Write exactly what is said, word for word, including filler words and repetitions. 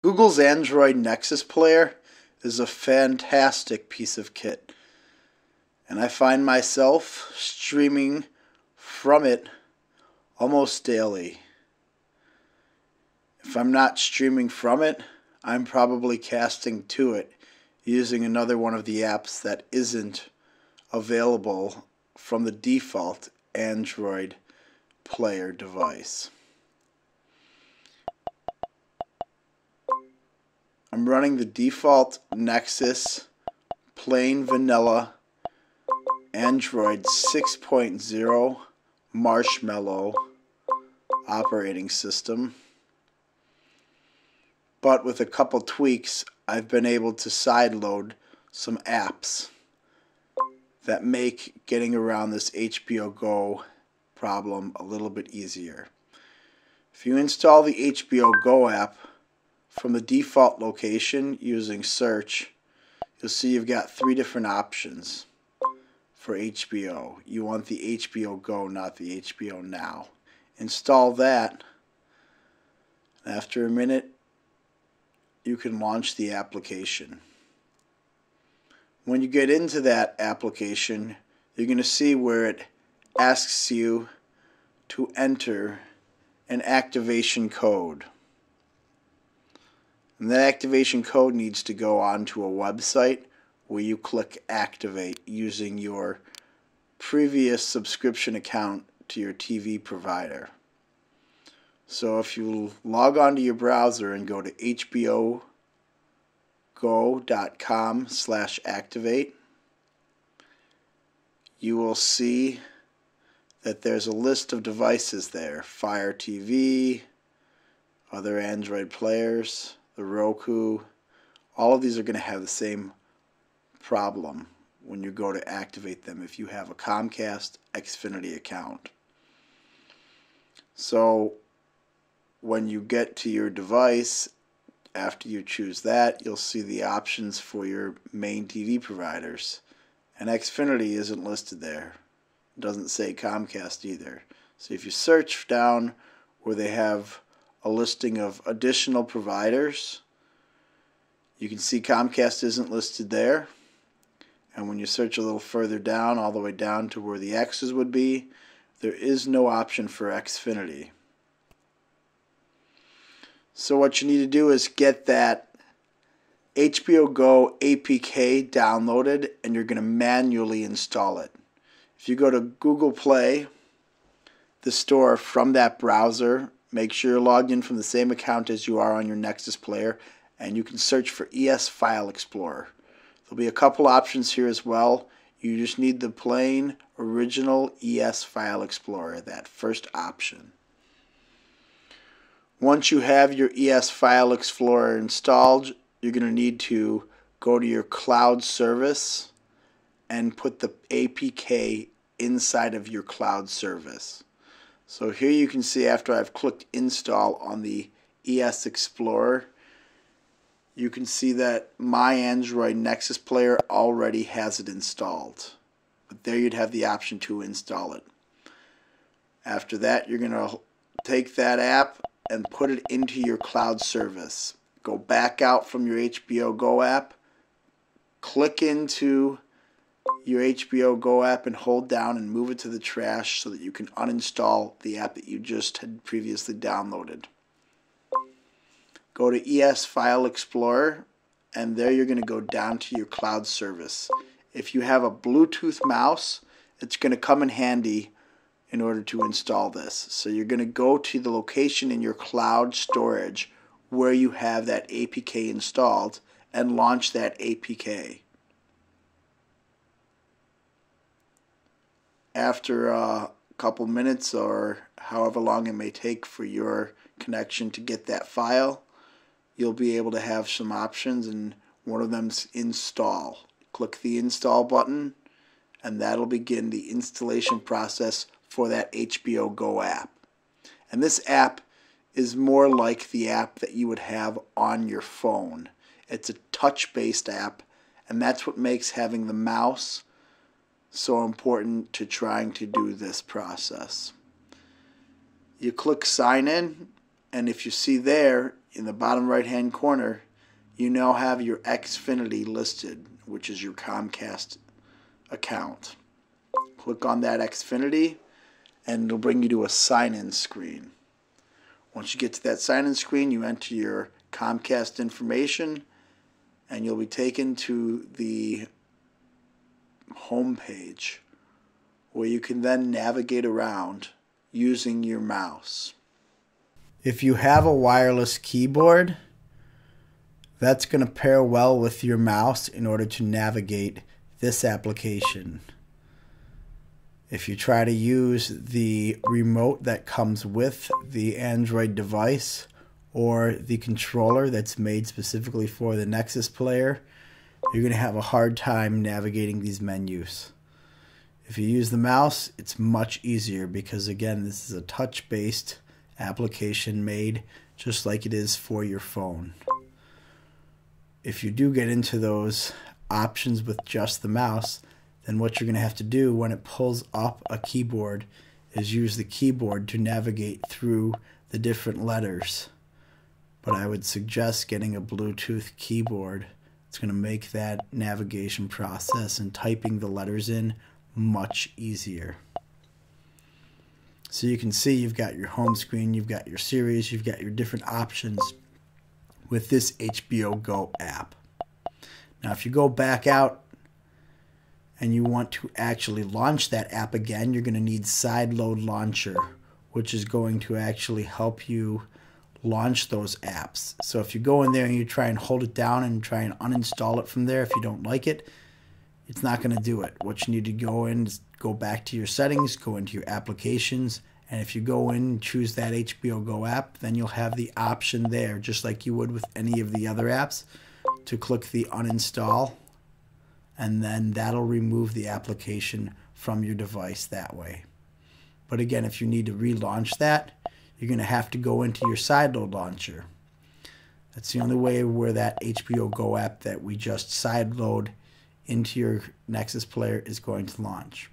Google's Android Nexus Player is a fantastic piece of kit, and I find myself streaming from it almost daily. If I'm not streaming from it, I'm probably casting to it using another one of the apps that isn't available from the default Android player device. I'm running the default Nexus plain vanilla Android six point oh Marshmallow operating system, but with a couple tweaks I've been able to sideload some apps that make getting around this H B O Go problem a little bit easier. If you install the H B O Go app from the default location using search, you'll see you've got three different options for H B O. You want the H B O Go, not the H B O Now. Install that. After a minute, you can launch the application. When you get into that application, you're going to see where it asks you to enter an activation code. And that activation code needs to go onto a website where you click activate using your previous subscription account to your T V provider. So if you log onto your browser and go to H B O go dot com slash activate, you will see that there's a list of devices there. Fire T V, other Android players, the Roku, all of these are going to have the same problem when you go to activate them if you have a Comcast Xfinity account. So when you get to your device, after you choose that, you'll see the options for your main T V providers, and Xfinity isn't listed there. It doesn't say Comcast either. So if you search down where they have a listing of additional providers, you can see Comcast isn't listed there. And when you search a little further down, all the way down to where the X's would be, there is no option for Xfinity. So what you need to do is get that H B O Go A P K downloaded, and you're going to manually install it. If you go to Google Play, the store, from that browser, make sure you're logged in from the same account as you are on your Nexus Player, and you can search for E S File Explorer. There'll be a couple options here as well. You just need the plain original E S File Explorer, that first option. Once you have your E S File Explorer installed, you're going to need to go to your cloud service and put the A P K inside of your cloud service. So here you can see, after I've clicked install on the E S Explorer, you can see that my Android Nexus Player already has it installed. But there you'd have the option to install it. After that, you're going to take that app and put it into your cloud service. Go back out from your H B O Go app, click into your H B O Go app and hold down and move it to the trash so that you can uninstall the app that you just had previously downloaded. Go to E S File Explorer, and there you're going to go down to your cloud service. If you have a Bluetooth mouse, it's going to come in handy in order to install this. So you're going to go to the location in your cloud storage where you have that A P K installed and launch that A P K. After a couple minutes, or however long it may take for your connection to get that file, you'll be able to have some options, and one of them's install. Click the install button, and that'll begin the installation process for that H B O Go app. And this app is more like the app that you would have on your phone. It's a touch-based app, and that's what makes having the mouse so important to trying to do this process. You click sign in, and if you see there, in the bottom right hand corner, you now have your Xfinity listed, which is your Comcast account. Click on that Xfinity and it'll bring you to a sign-in screen. Once you get to that sign-in screen, you enter your Comcast information and you'll be taken to the home page where you can then navigate around using your mouse. If you have a wireless keyboard, that's going to pair well with your mouse in order to navigate this application. If you try to use the remote that comes with the Android device or the controller that's made specifically for the Nexus Player, you're going to have a hard time navigating these menus. If you use the mouse, it's much easier because, again, this is a touch-based application made just like it is for your phone. If you do get into those options with just the mouse, then what you're going to have to do when it pulls up a keyboard is use the keyboard to navigate through the different letters. But I would suggest getting a Bluetooth keyboard. It's going to make that navigation process and typing the letters in much easier. So you can see you've got your home screen, you've got your series, you've got your different options with this H B O Go app. Now if you go back out and you want to actually launch that app again, you're going to need Sideload Launcher, which is going to actually help you launch those apps. So if you go in there and you try and hold it down and try and uninstall it from there, if you don't like it, it's not going to do it. What you need to go in is go back to your settings, go into your applications, and if you go in and choose that H B O Go app, then you'll have the option there, just like you would with any of the other apps, to click the uninstall, and then that'll remove the application from your device that way. But again, if you need to relaunch that, you're going to have to go into your Sideload Launcher. That's the only way where that H B O Go app that we just sideload into your Nexus Player is going to launch.